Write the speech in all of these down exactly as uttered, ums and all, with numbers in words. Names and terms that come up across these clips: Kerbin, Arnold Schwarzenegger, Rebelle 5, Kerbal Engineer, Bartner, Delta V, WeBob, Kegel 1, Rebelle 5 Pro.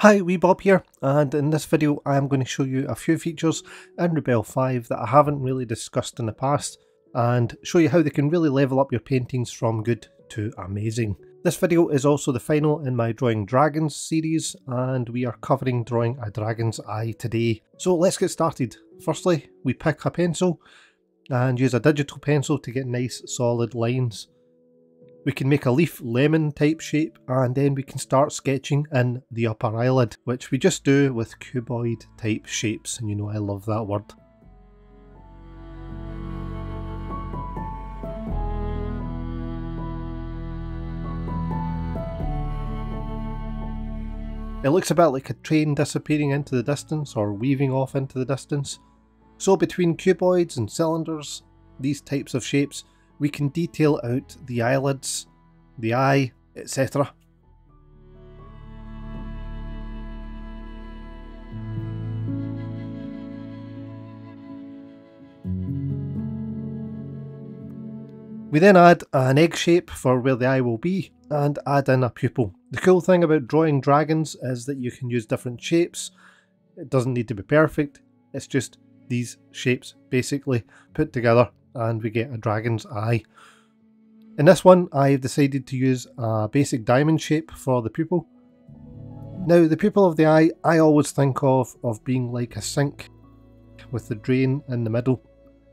Hi, Wee Bob here, and in this video I'm going to show you a few features in Rebelle five that I haven't really discussed in the past, and show you how they can really level up your paintings from good to amazing. This video is also the final in my Drawing Dragons series, and we are covering drawing a dragon's eye today. So let's get started. Firstly, we pick a pencil and use a digital pencil to get nice solid lines. We can make a leaf lemon type shape, and then we can start sketching in the upper eyelid, which we just do with cuboid type shapes, and you know I love that word. It looks a bit like a train disappearing into the distance or weaving off into the distance. So between cuboids and cylinders, these types of shapes, we can detail out the eyelids, the eye, et cetera. We then add an egg shape for where the eye will be and add in a pupil. The cool thing about drawing dragons is that you can use different shapes. It doesn't need to be perfect, it's just these shapes basically put together, and we get a dragon's eye. In this one I've decided to use a basic diamond shape for the pupil. Now the pupil of the eye I always think of of being like a sink with the drain in the middle,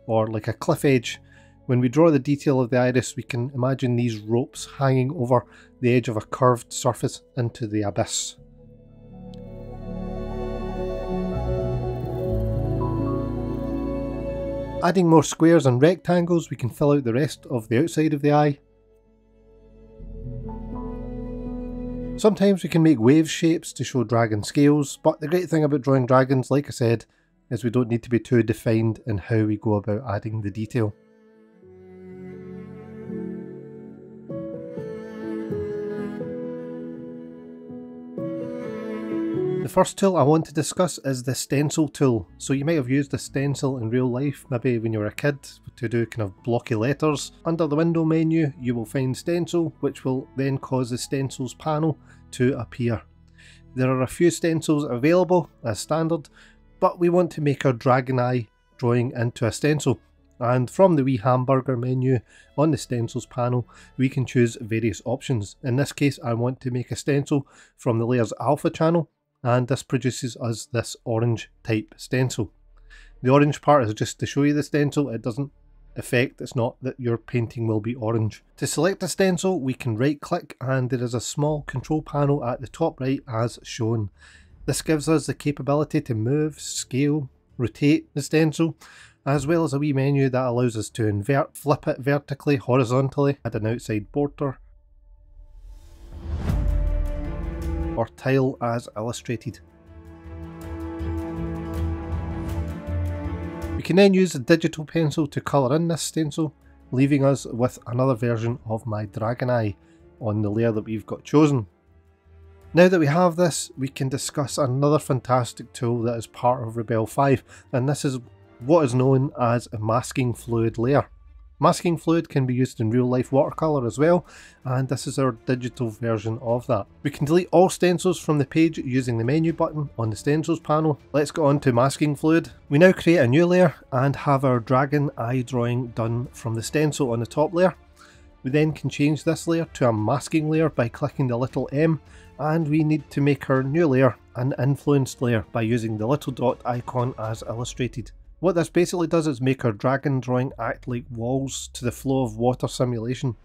or like a cliff edge. When we draw the detail of the iris we can imagine these ropes hanging over the edge of a curved surface into the abyss. Adding more squares and rectangles, we can fill out the rest of the outside of the eye. Sometimes we can make wave shapes to show dragon scales, but the great thing about drawing dragons, like I said, is we don't need to be too defined in how we go about adding the detail. The first tool I want to discuss is the stencil tool. So you might have used a stencil in real life, maybe when you were a kid, to do kind of blocky letters. Under the window menu you will find stencil, which will then cause the stencils panel to appear. There are a few stencils available as standard, but we want to make our dragon eye drawing into a stencil, and from the wee hamburger menu on the stencils panel we can choose various options. In this case I want to make a stencil from the layers alpha channel, and this produces us this orange type stencil. The orange part is just to show you the stencil, it doesn't affect, it's not that your painting will be orange. To select a stencil we can right click, and there is a small control panel at the top right as shown. This gives us the capability to move, scale, rotate the stencil, as well as a wee menu that allows us to invert, flip it vertically, horizontally, add an outside border, or tile as illustrated. We can then use a digital pencil to colour in this stencil, leaving us with another version of my dragon eye on the layer that we've got chosen. Now that we have this, we can discuss another fantastic tool that is part of Rebelle five, and this is what is known as a masking fluid layer. Masking fluid can be used in real life watercolour as well, and this is our digital version of that. We can delete all stencils from the page using the menu button on the stencils panel. Let's go on to masking fluid. We now create a new layer and have our dragon eye drawing done from the stencil on the top layer. We then can change this layer to a masking layer by clicking the little M, and we need to make our new layer an influenced layer by using the little dot icon as illustrated. What this basically does is make our dragon drawing act like walls to the flow of water simulation.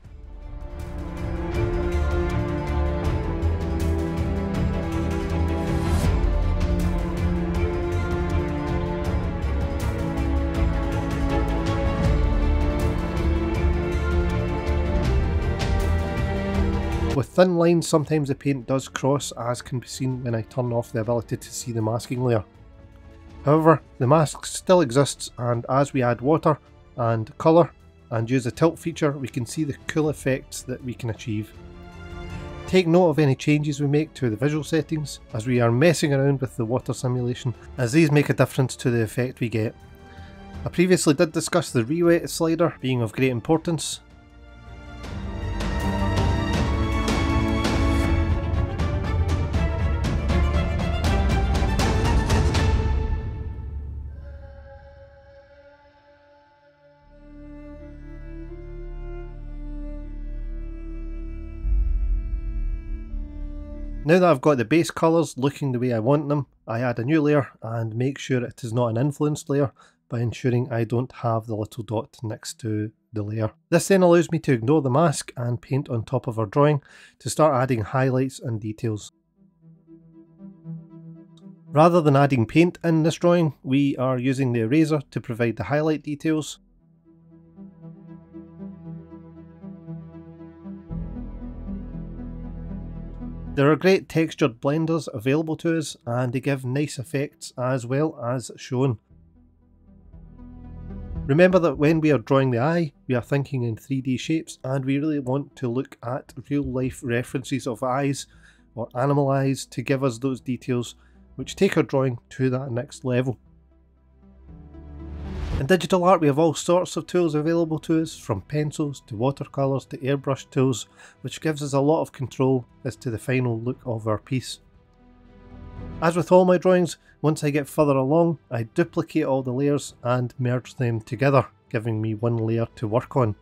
With thin lines sometimes the paint does cross, as can be seen when I turn off the ability to see the masking layer. However, the mask still exists, and as we add water and colour and use the tilt feature we can see the cool effects that we can achieve. Take note of any changes we make to the visual settings, as we are messing around with the water simulation, as these make a difference to the effect we get. I previously did discuss the reweight slider being of great importance. Now that I've got the base colours looking the way I want them, I add a new layer and make sure it is not an influenced layer by ensuring I don't have the little dot next to the layer. This then allows me to ignore the mask and paint on top of our drawing to start adding highlights and details. Rather than adding paint in this drawing, we are using the eraser to provide the highlight details. There are great textured blenders available to us and they give nice effects as well as shown. Remember that when we are drawing the eye, we are thinking in three D shapes and we really want to look at real life references of eyes or animal eyes to give us those details which take our drawing to that next level. In digital art we have all sorts of tools available to us, from pencils to watercolours to airbrush tools, which gives us a lot of control as to the final look of our piece. As with all my drawings, once I get further along I duplicate all the layers and merge them together, giving me one layer to work on.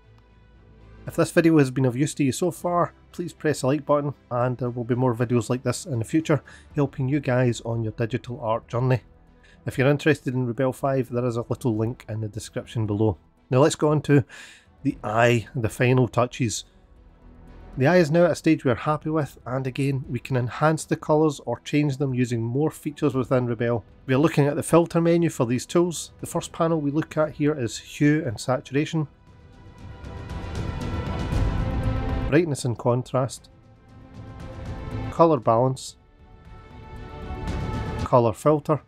If this video has been of use to you so far, please press the like button and there will be more videos like this in the future, helping you guys on your digital art journey. If you're interested in Rebelle five, there is a little link in the description below. Now let's go on to the eye, the final touches. The eye is now at a stage we're happy with, and again we can enhance the colours or change them using more features within Rebelle. We are looking at the filter menu for these tools. The first panel we look at here is hue and saturation, brightness and contrast, colour balance, colour filter,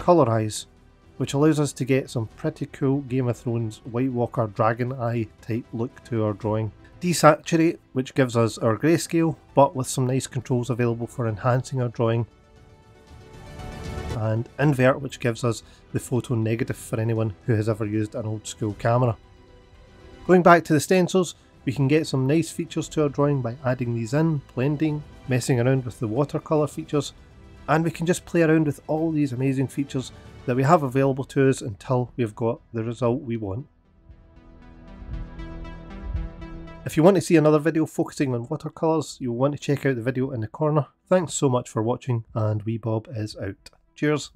colour eyes, which allows us to get some pretty cool Game of Thrones White Walker dragon eye type look to our drawing. Desaturate, which gives us our grayscale but with some nice controls available for enhancing our drawing. And invert, which gives us the photo negative for anyone who has ever used an old school camera. Going back to the stencils, we can get some nice features to our drawing by adding these in, blending, messing around with the watercolour features, and we can just play around with all these amazing features that we have available to us until we've got the result we want. If you want to see another video focusing on watercolours, you'll want to check out the video in the corner. Thanks so much for watching, and WeBob is out. Cheers!